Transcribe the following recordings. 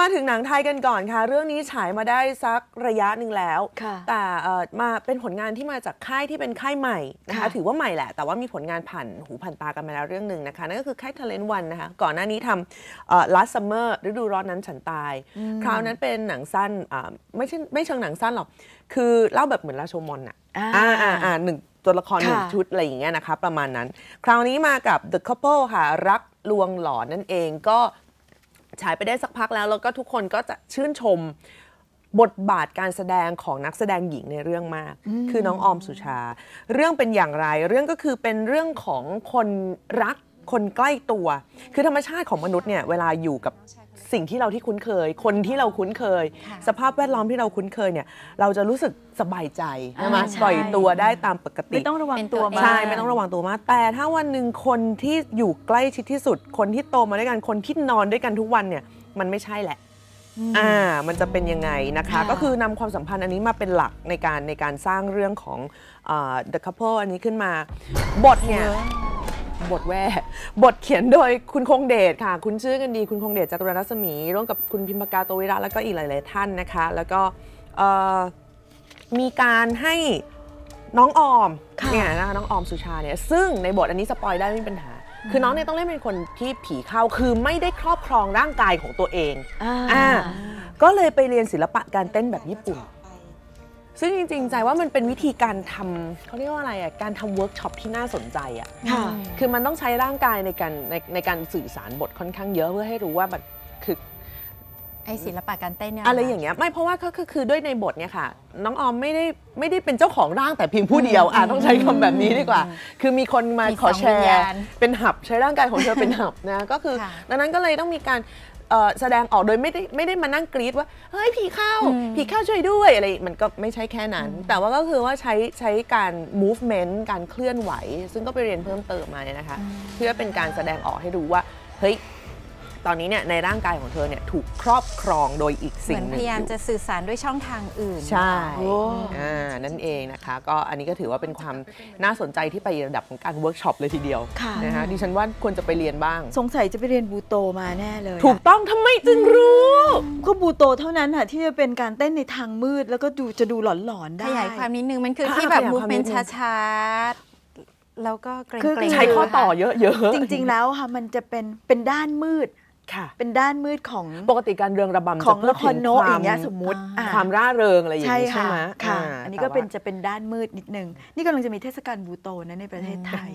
มาถึงหนังไทยกันก่อนค่ะเรื่องนี้ฉายมาได้สักระยะหนึ่งแล้วแต่มาเป็นผลงานที่มาจากค่ายที่เป็นค่ายใหม่นะคะถือว่าใหม่แหละแต่ว่ามีผลงานผ่านหูผ่านตากันมาแล้วเรื่องหนึ่งนะคะนั่นก็คือค่าย Talent One นะคะก่อนหน้านี้ทำ Last Summer ฤดูร้อนนั้นฉันตายคราวนั้นเป็นหนังสั้นไม่เชิงหนังสั้นหรอกคือเล่าแบบเหมือนราโชมอนอะหนึ่งตัวละครหนึ่งชุดอะไรอย่างเงี้ยนะคะประมาณนั้นคราวนี้มากับ The Couple ค่ะรักลวงหลอนนั่นเองก็ฉายไปได้สักพักแล้วแล้วก็ทุกคนก็จะชื่นชมบทบาทการแสดงของนักแสดงหญิงในเรื่องมากคือน้องออมสุชาเรื่องเป็นอย่างไรเรื่องก็คือเป็นเรื่องของคนรักคนใกล้ตัวคือธรรมชาติของมนุษย์เนี่ยเวลาอยู่กับสิ่งที่เราที่คุ้นเคยคนที่เราคุ้นเคยสภาพแวดล้อมที่เราคุ้นเคยเนี่ยเราจะรู้สึกสบายใจใช่ไหมปล่อยตัวได้ตามปกติไม่ต้องระวังตัวมากใช่ไม่ต้องระวังตัวมากแต่ถ้าวันหนึ่งคนที่อยู่ใกล้ชิดที่สุดคนที่โตมาด้วยกันคนที่นอนด้วยกันทุกวันเนี่ยมันไม่ใช่แหละมันจะเป็นยังไงนะคะก็คือนำความสัมพันธ์อันนี้มาเป็นหลักในการสร้างเรื่องของ The Couple อันนี้ขึ้นมาบทเขียนโดยคุณคงเดชค่ะคุณชื่อกันดีคุณคงเดชจตุรรัศมีร่วมกับคุณพิมพกาโตวิระแล้วก็อีกหลายๆท่านนะคะแล้วก็มีการให้น้องออมเนี่ยนะคะน้องออมสุชาเนี่ยซึ่งในบทอันนี้สปอยได้ไม่มีปัญหาคือน้องเนี่ยต้องเล่นเป็นคนที่ผีเข้าคือไม่ได้ครอบครองร่างกายของตัวเองก็เลยไปเรียนศิลปะการเต้นแบบญี่ปุ่นซึ่งจริงๆใจว่ามันเป็นวิธีการทำเขาเรียกว่าอะไรอ่ะการทำเวิร์กช็อปที่น่าสนใจอ่ะคือมันต้องใช้ร่างกายในการสื่อสารบทค่อนข้างเยอะเพื่อให้รู้ว่าแบบคือไอศิลปะการเต้นเนี่ยอะไรอย่างเงี้ยไม่เพราะว่าก็คือด้วยในบทเนี่ยค่ะน้องออมไม่ได้เป็นเจ้าของร่างแต่เพียงผู้เดียวต้องใช้คำแบบนี้ดีกว่าคือมีคนมาขอแชร์เป็นหับใช้ร่างกายของเธอเป็นหับนะก็คือดังนั้นก็เลยต้องมีการแสดงออกโดยไม่ได้มานั่งกรี๊ดว่าเฮ้ยผีเข้าช่วยด้วยอะไรมันก็ไม่ใช่แค่นั้นแต่ว่าก็คือว่าใช้การ movement การเคลื่อนไหวซึ่งก็ไปเรียนเพิ่มเติมมาเนี่ยนะคะเพื่อเป็นการแสดงออกให้ดูว่าเฮ้ยตอนนี้เนี่ยในร่างกายของเธอเนี่ยถูกครอบครองโดยอีกสิ่งหนึ่งพยายามจะสื่อสารด้วยช่องทางอื่นใช่นั่นเองนะคะก็อันนี้ก็ถือว่าเป็นความน่าสนใจที่ไประดับของการเวิร์กช็อปเลยทีเดียวนะคะดิฉันว่าควรจะไปเรียนบ้างสงสัยจะไปเรียนบูโตมาแน่เลยถูกต้องทำไมจึงรู้ก็บูโตเท่านั้นค่ะที่จะเป็นการเต้นในทางมืดแล้วก็จะดูหลอนๆได้ขยายความนิดนึงมันคือที่แบบมูฟเมนต์ช้าๆแล้วก็เกรงๆใช้ข้อต่อเยอะๆจริงๆแล้วค่ะมันจะเป็นด้านมืดค่ะเป็นด้านมืดของปกติการเรืองระบำของละครโนอย่างเงี้ยสมมุติความร่าเริงอะไรอย่างเงี้ยใช่ไหมค่ะอันนี้ก็เป็นจะเป็นด้านมืดนิดนึงนี่กำลังจะมีเทศกาลบูโตนะในประเทศไทย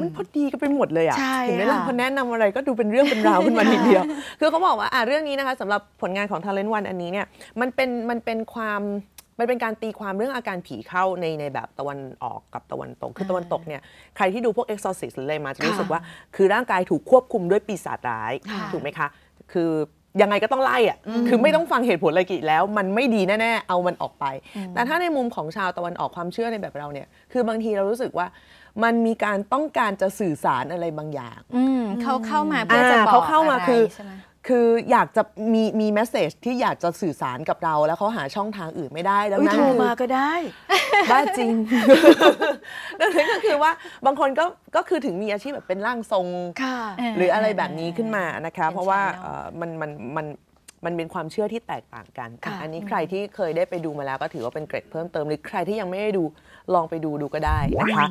มันพอดีก็ไปหมดเลยอ่ะถึงได้เราพอแนะนำอะไรก็ดูเป็นเรื่องเป็นราวขึ้นมาทีเดียวคือเขาบอกว่าเรื่องนี้นะคะสำหรับผลงานของ Talent One อันนี้เนี่ยมันเป็นการตีความเรื่องอาการผีเข้าในแบบตะวันออกกับตะวันตกคือตะวันตกเนี่ยใครที่ดูพวก Exorcist หรืออะไรมาจะรู้สึกว่าคือร่างกายถูกควบคุมด้วยปีศาจร้ายถูกไหมคะคือยังไงก็ต้องไล่คือไม่ต้องฟังเหตุผลอะไรกี่แล้วมันไม่ดีแน่ๆเอามันออกไปแต่ถ้าในมุมของชาวตะวันออกความเชื่อในแบบเราเนี่ยคือบางทีเรารู้สึกว่ามันมีการต้องการจะสื่อสารอะไรบางอย่างเข้ามาเพื่อจะบอกอะไรใช่ไหมคืออยากจะมีแมสเซจที่อยากจะสื่อสารกับเราแล้วเขาหาช่องทางอื่นไม่ได้ดังนั้นโทรมาก็ได้บ้าจริงดังนั้นก็คือว่าบางคนก็คือถึงมีอาชีพแบบเป็นร่างทรงหรืออะไรแบบนี้ขึ้นมานะคะเพราะว่ามันเป็นความเชื่อที่แตกต่างกันอันนี้ใครที่เคยได้ไปดูมาแล้วก็ถือว่าเป็นเกร็ดเพิ่มเติมหรือใครที่ยังไม่ได้ดูลองไปดูก็ได้นะคะ